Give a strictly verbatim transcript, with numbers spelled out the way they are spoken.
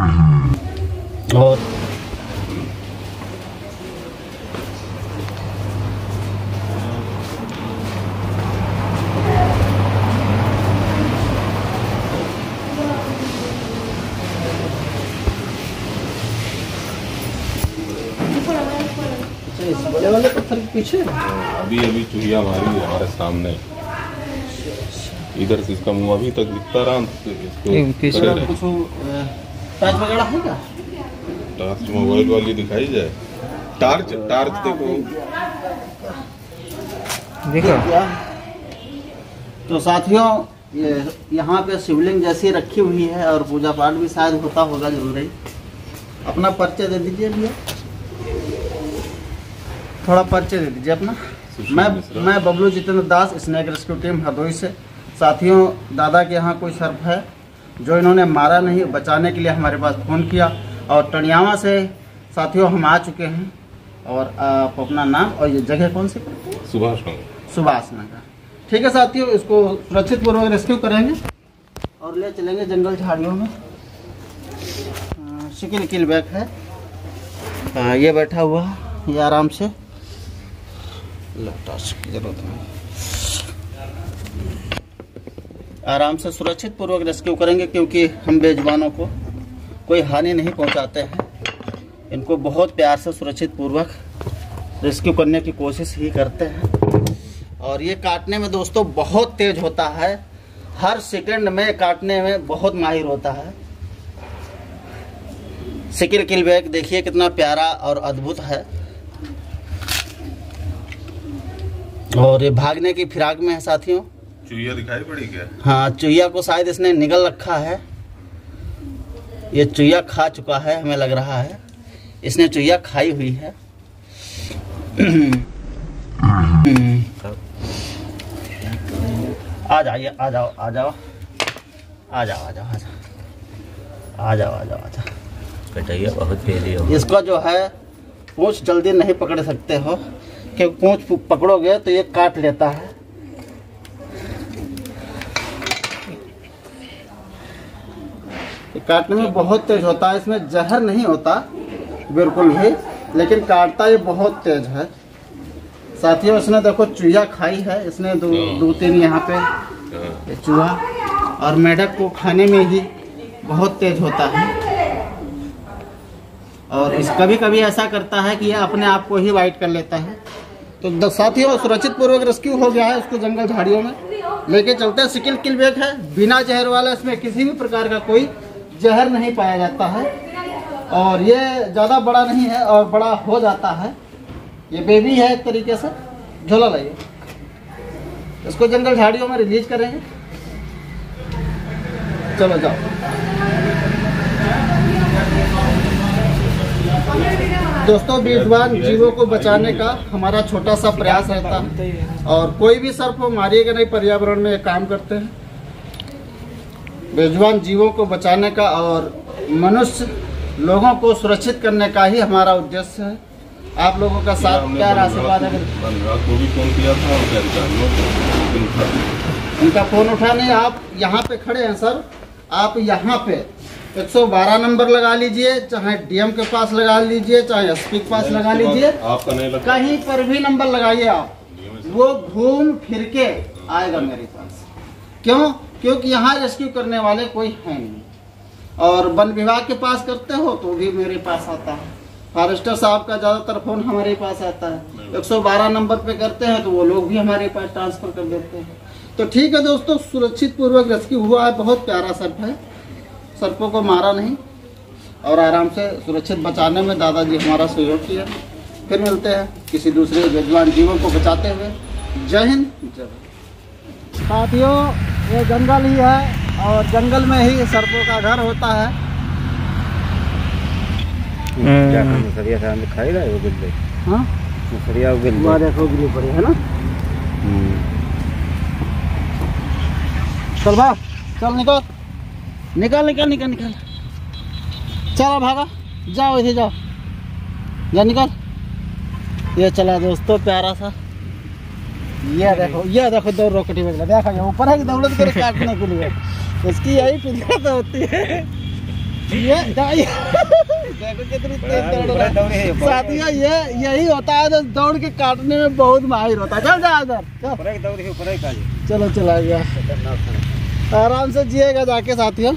और इस बड़े वाले पत्थर के पीछे अभी अभी चुहिया मारी हमारे सामने, इधर से इसका मुंह अभी तक दिखता रहा। इसको टार्च वगैरह है क्या? टार्च मोबाइल वाली दिखाई जाए, टार्च टार्च देखो देखो। तो साथियों ये यहाँ पे शिवलिंग जैसी रखी हुई है और पूजा पाठ भी शायद होता होगा जरूर। अपना परिचय दे दीजिए भैया, थोड़ा परिचय दे दीजिए अपना। मैं मैं Bablu Jitendra Das, snake rescue team Hardoi से। साथियों दादा के यहाँ कोई सर्प है जो इन्होंने मारा नहीं, बचाने के लिए हमारे पास फ़ोन किया और टनियावा से साथियों हम आ चुके हैं। और आप अपना नाम और ये जगह कौन सी? सुभाष नगर। सुभाष नगर, ठीक है साथियों। इसको सुरक्षित पूर्वक रेस्क्यू करेंगे और ले चलेंगे जंगल झाड़ियों में। सिकिल किलबैग है, आ, ये बैठा हुआ है, ये आराम से आराम से सुरक्षित पूर्वक रेस्क्यू करेंगे, क्योंकि हम बेजुबानों को कोई हानि नहीं पहुंचाते हैं। इनको बहुत प्यार से सुरक्षित पूर्वक रेस्क्यू करने की कोशिश ही करते हैं। और ये काटने में दोस्तों बहुत तेज होता है, हर सेकंड में काटने में बहुत माहिर होता है। सिकिल किलबैक देखिए कितना प्यारा और अद्भुत है। और ये भागने की फिराक में है साथियों। चुहिया दिखाई पड़ी क्या? हाँ, चुहिया को शायद इसने निगल रखा है, ये चुहिया खा चुका है, हमें लग रहा है इसने चुहिया खाई हुई है। आ जाइए, आ जाओ आ जाओ आ जाओ आ जाओ आ जाओ आ जाओ आ जाओ आ जाओ। बहुत पहले हो इसका जो है पूछ जल्दी नहीं पकड़ सकते हो, पूंछ पकड़ोगे तो ये काट लेता है। ये काटने में बहुत तेज होता है, इसमें जहर नहीं होता बिल्कुल भी, लेकिन काटता ये बहुत तेज है साथियों। इसने देखो चूहा खाई है इसने, दो दो तीन यहाँ पे चूहा, और मेढक को खाने में ही बहुत तेज होता है। और इस कभी कभी ऐसा करता है कि ये अपने आप को ही वाइट कर लेता है। तो साथियों सुरक्षित पूर्वक रेस्क्यू हो गया है, उसको जंगल झाड़ियों में लेके चलते हैं। सिकिल किलबेक है, बिना जहर वाला, इसमें किसी भी प्रकार का कोई जहर नहीं पाया जाता है। और ये ज़्यादा बड़ा नहीं है और बड़ा हो जाता है, ये बेबी है एक तरीके से। झोला लाइए, इसको जंगल झाड़ियों में रिलीज करेंगे। चलो जाओ दोस्तों, बेजुबान जीवों को बचाने का हमारा छोटा सा प्रयास रहता है। और कोई भी सर्प को मारिएगा नहीं, पर्यावरण में ये काम करते हैं बेजुबान जीवों को बचाने का। और मनुष्य लोगों को सुरक्षित करने का ही हमारा उद्देश्य है। आप लोगों का साथ क्या आशीर्वाद है। उनका फोन उठा नहीं, आप यहाँ पे खड़े हैं सर, आप यहाँ पे एक सौ बारह नंबर लगा लीजिए, चाहे डीएम के पास लगा लीजिए, चाहे एसपी के पास लगा लीजिए, कहीं पर भी नंबर लगाइए आप, वो घूम फिर के आएगा मेरे पास। क्यों? क्योंकि यहाँ रेस्क्यू करने वाले कोई है नहीं। और वन विभाग के पास करते हो तो भी मेरे पास आता है, फॉरेस्टर साहब का ज्यादातर फोन हमारे पास आता है। एक सौ बारह नंबर पे करते हैं तो वो लोग भी हमारे पास ट्रांसफर कर देते हैं। तो ठीक है दोस्तों, सुरक्षित पूर्वक रेस्क्यू हुआ है, बहुत प्यारा सर्प है, सर्पों को मारा नहीं और आराम से सुरक्षित बचाने में दादाजी हमारा सहयोग किया। फिर मिलते हैं किसी दूसरे बेजुबान जीवों को बचाते हुए। जय हिंद, जय भारत। साथियों ये जंगल ही है और जंगल में ही सर्पों का घर होता है। चल भाग, चल निकल निकाल निकाल निकाल निकाल चला भागा, जाओ इधर जाओ, जा निकाल। ये चला दोस्तों प्यारा सा, ये देखो ये देखो दो रोकटी बजला देखा, ये ऊपर है कि दौलत कर काटने के लिए इसकी यही फितरत होती है। ये साथियों ये यही होता है जो दौड़ के काटने में बहुत माहिर होता है। चल जा उधर, चलो चला गया, आराम से जिएगा जाके साथियों।